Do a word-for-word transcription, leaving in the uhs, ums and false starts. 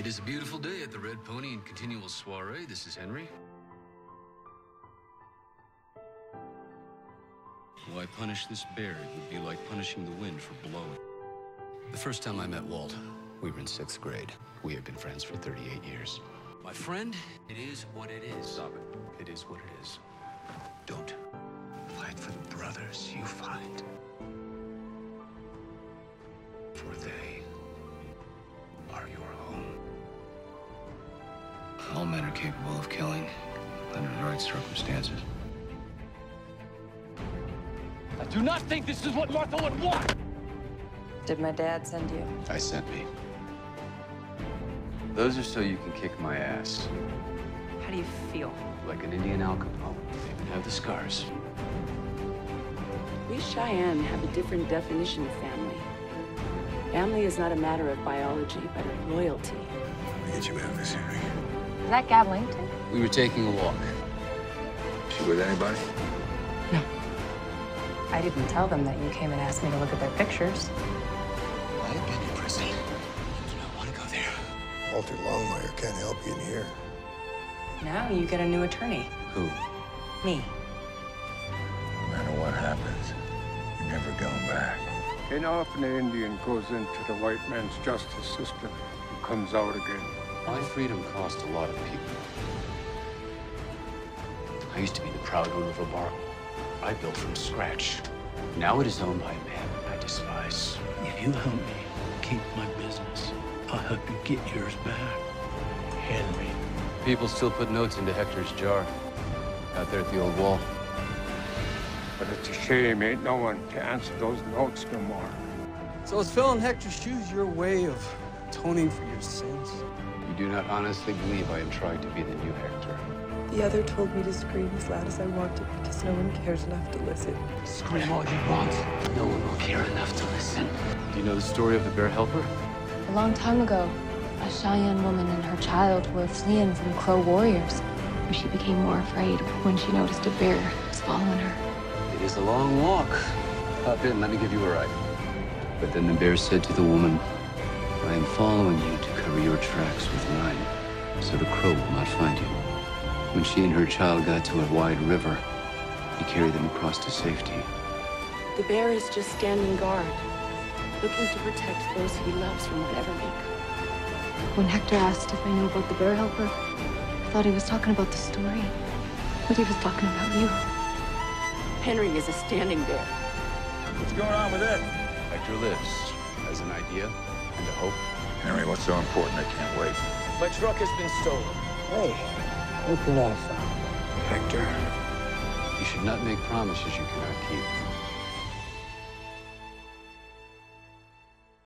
It is a beautiful day at the Red Pony and Continual Soiree. This is Henry. Why punish this bear? It would be like punishing the wind for blowing. The first time I met Walt, we were in sixth grade. We have been friends for thirty-eight years. My friend, it is what it is. Stop it. It is what it is. Don't fight for the brothers you find. For they are your home. All men are capable of killing under the right circumstances. I do not think this is what Martha would want! Did my dad send you? I sent me. Those are so you can kick my ass. How do you feel? Like an Indian Al Capone. They even have the scars. We Cheyenne have a different definition of family. Family is not a matter of biology, but of loyalty. Let me get you out of this, Henry. Is that Gad Langton? We were taking a walk. Is she with anybody? No. I didn't tell them that you came and asked me to look at their pictures. Well, I've been in prison. I do not want to go there. Walter Longmire can't help you in here. Now you get a new attorney. Who? Me. No matter what happens, you're never going back. And often an Indian goes into the white man's justice system and comes out again. My freedom cost a lot of people. I used to be the proud owner of a bar. I built from scratch. Now it is owned by a man I despise. If you help me keep my business, I'll help you get yours back. Henry. People still put notes into Hector's jar out there at the old wall. But it's a shame ain't no one to answer those notes no more. So is filling Hector's shoes your way of atoning for your sins? You do not honestly believe I am trying to be the new Hector. The other told me to scream as loud as I wanted because no one cares enough to listen. Scream all you want. No one will care enough to listen. Do you know the story of the bear helper? A long time ago, a Cheyenne woman and her child were fleeing from Crow warriors. She became more afraid when she noticed a bear was following her. It is a long walk. Hop in, let me give you a ride. But then the bear said to the woman, I am following you to cover your tracks with mine, so the crow will not find you. When she and her child got to a wide river, he carried them across to safety. The bear is just standing guard, looking to protect those he loves from whatever make. When Hector asked if I knew about the bear helper, I thought he was talking about the story, but he was talking about you. Henry is a standing bear. What's going on with it? Hector lives as an idea and a hope. Henry, what's so important? I can't wait. My truck has been stolen. Hey. Open up. Hector, you should not make promises you cannot keep.